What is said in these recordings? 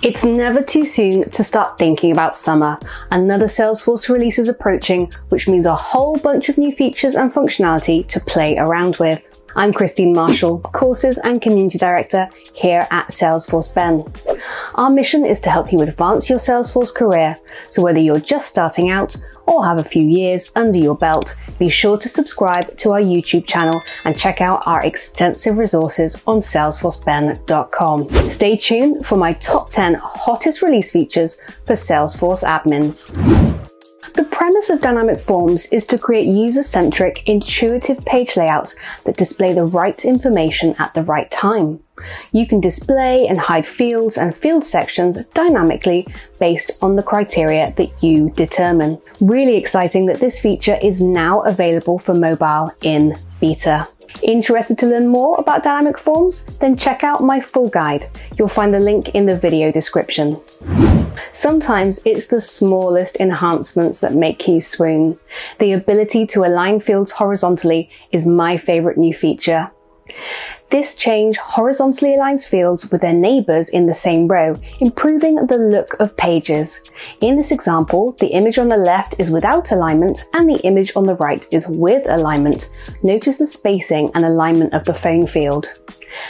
It's never too soon to start thinking about summer. Another Salesforce release is approaching, which means a whole bunch of new features and functionality to play around with. I'm Christine Marshall, Courses and Community Director here at Salesforce Ben. Our mission is to help you advance your Salesforce career, so whether you're just starting out or have a few years under your belt, be sure to subscribe to our YouTube channel and check out our extensive resources on salesforceben.com. Stay tuned for my top 10 hottest release features for Salesforce admins. The premise of Dynamic Forms is to create user-centric, intuitive page layouts that display the right information at the right time. You can display and hide fields and field sections dynamically based on the criteria that you determine. Really exciting that this feature is now available for mobile in beta. Interested to learn more about Dynamic Forms? Then check out my full guide. You'll find the link in the video description. Sometimes it's the smallest enhancements that make you swoon. The ability to align fields horizontally is my favorite new feature. This change horizontally aligns fields with their neighbors in the same row, improving the look of pages. In this example, the image on the left is without alignment and the image on the right is with alignment. Notice the spacing and alignment of the phone field.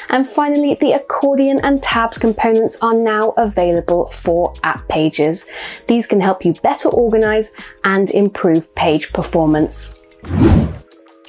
And finally, the accordion and tabs components are now available for app pages. These can help you better organize and improve page performance.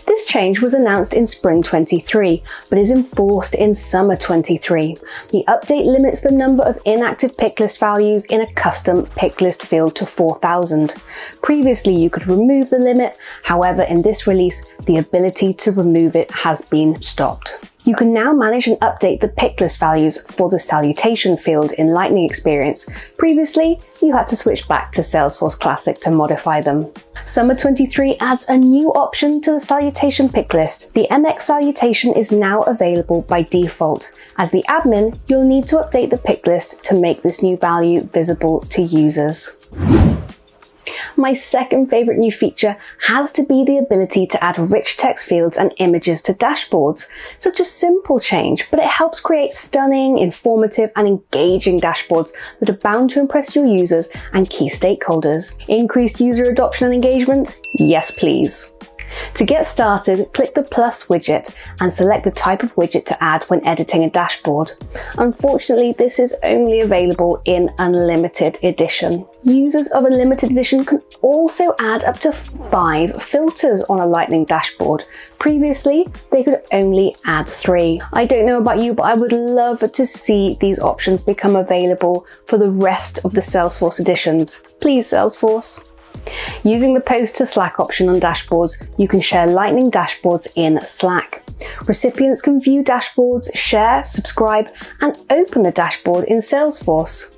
This change was announced in Spring '23, but is enforced in Summer '23. The update limits the number of inactive pick list values in a custom pick list field to 4,000. Previously, you could remove the limit. However, in this release, the ability to remove it has been stopped. You can now manage and update the pick list values for the salutation field in Lightning Experience. Previously, you had to switch back to Salesforce Classic to modify them. Summer '23 adds a new option to the salutation pick list. The MX salutation is now available by default. As the admin, you'll need to update the pick list to make this new value visible to users. My second favorite new feature has to be the ability to add rich text fields and images to dashboards. Such a simple change, but it helps create stunning, informative, and engaging dashboards that are bound to impress your users and key stakeholders. Increased user adoption and engagement? Yes, please. To get started, click the plus widget and select the type of widget to add when editing a dashboard. Unfortunately, this is only available in Unlimited Edition. Users of Unlimited Edition can also add up to 5 filters on a Lightning dashboard. Previously, they could only add 3. I don't know about you, but I would love to see these options become available for the rest of the Salesforce editions. Please, Salesforce. Using the post to Slack option on dashboards, you can share Lightning dashboards in Slack. Recipients can view dashboards, share, subscribe, and open the dashboard in Salesforce.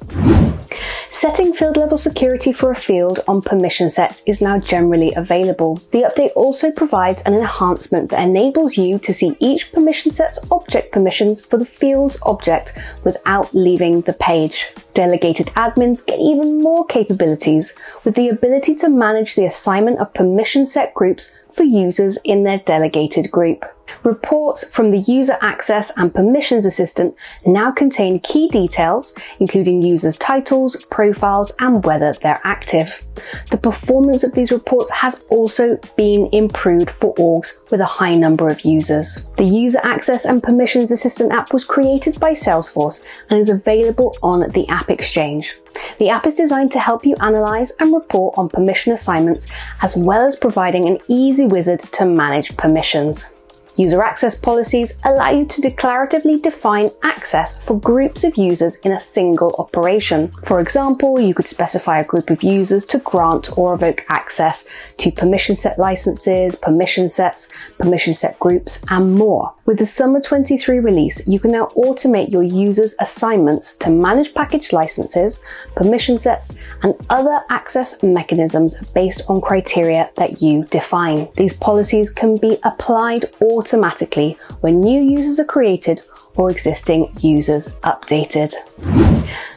Setting field level security for a field on permission sets is now generally available. The update also provides an enhancement that enables you to see each permission set's object permissions for the field's object without leaving the page. Delegated admins get even more capabilities with the ability to manage the assignment of permission set groups for users in their delegated group. Reports from the User Access and Permissions Assistant now contain key details, including users' titles, profiles, and whether they're active. The performance of these reports has also been improved for orgs with a high number of users. The User Access and Permissions Assistant app was created by Salesforce and is available on the App Exchange. The app is designed to help you analyze and report on permission assignments, as well as providing an easy wizard to manage permissions. User access policies allow you to declaratively define access for groups of users in a single operation. For example, you could specify a group of users to grant or revoke access to permission set licenses, permission sets, permission set groups, and more. With the Summer '23 release, you can now automate your users' assignments to manage package licenses, permission sets, and other access mechanisms based on criteria that you define. These policies can be applied automatically when new users are created or existing users updated.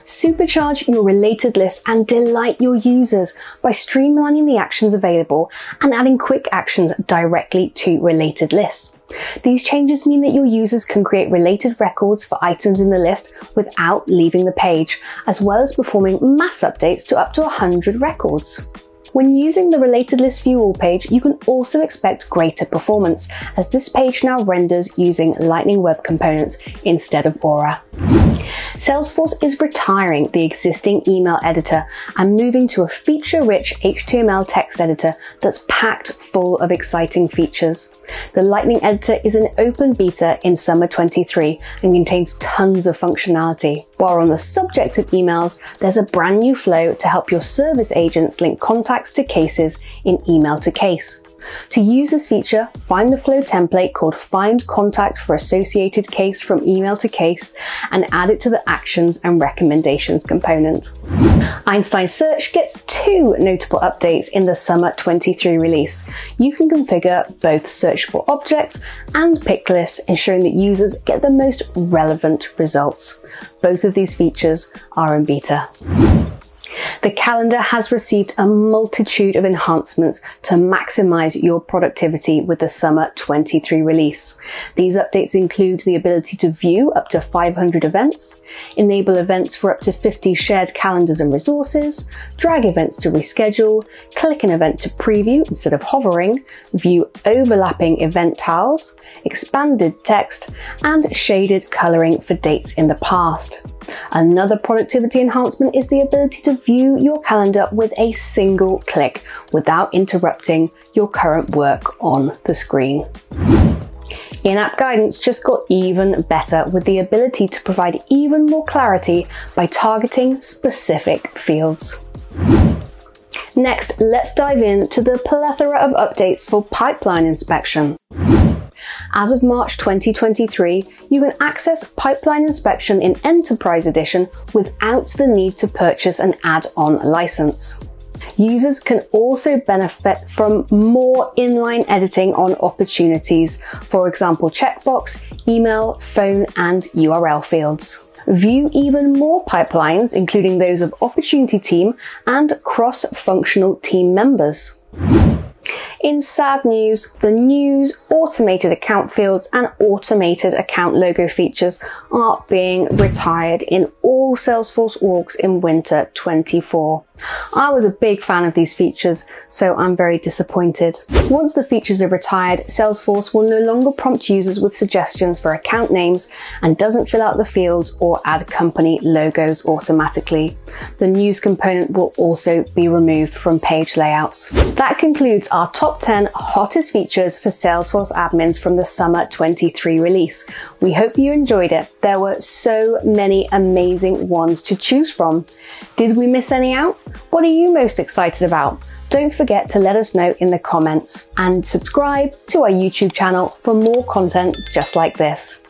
Supercharge your related list and delight your users by streamlining the actions available and adding quick actions directly to related lists. These changes mean that your users can create related records for items in the list without leaving the page, as well as performing mass updates to up to 100 records. When using the Related List View All page, you can also expect greater performance, as this page now renders using Lightning Web Components instead of Aura. Salesforce is retiring the existing email editor and moving to a feature-rich HTML text editor that's packed full of exciting features. The Lightning Editor is in open beta in Summer 23 and contains tons of functionality. While on the subject of emails, there's a brand new flow to help your service agents link contacts to cases in Email to Case. To use this feature, find the flow template called Find Contact for Associated Case from Email to Case and add it to the Actions and Recommendations component. Einstein Search gets two notable updates in the Summer 23 release. You can configure both searchable objects and pick lists, ensuring that users get the most relevant results. Both of these features are in beta. The calendar has received a multitude of enhancements to maximize your productivity with the Summer 23 release. These updates include the ability to view up to 500 events, enable events for up to 50 shared calendars and resources, drag events to reschedule, click an event to preview instead of hovering, view overlapping event tiles, expanded text, and shaded coloring for dates in the past. Another productivity enhancement is the ability to view your calendar with a single click without interrupting your current work on the screen. In-app guidance just got even better with the ability to provide even more clarity by targeting specific fields. Next, let's dive into the plethora of updates for Pipeline Inspection. As of March 2023, you can access Pipeline Inspection in Enterprise Edition without the need to purchase an add-on license. Users can also benefit from more inline editing on opportunities, for example, checkbox, email, phone, and URL fields. View even more pipelines, including those of Opportunity Team and cross-functional team members. In sad news, the news, automated account fields and automated account logo features are being retired in all Salesforce orgs in winter 24. I was a big fan of these features, so I'm very disappointed. Once the features are retired, Salesforce will no longer prompt users with suggestions for account names and doesn't fill out the fields or add company logos automatically. The news component will also be removed from page layouts. That concludes our top 10 hottest features for Salesforce admins from the Summer 23 release. We hope you enjoyed it. There were so many amazing ones to choose from. Did we miss any out? What are you most excited about? Don't forget to let us know in the comments and subscribe to our YouTube channel for more content just like this.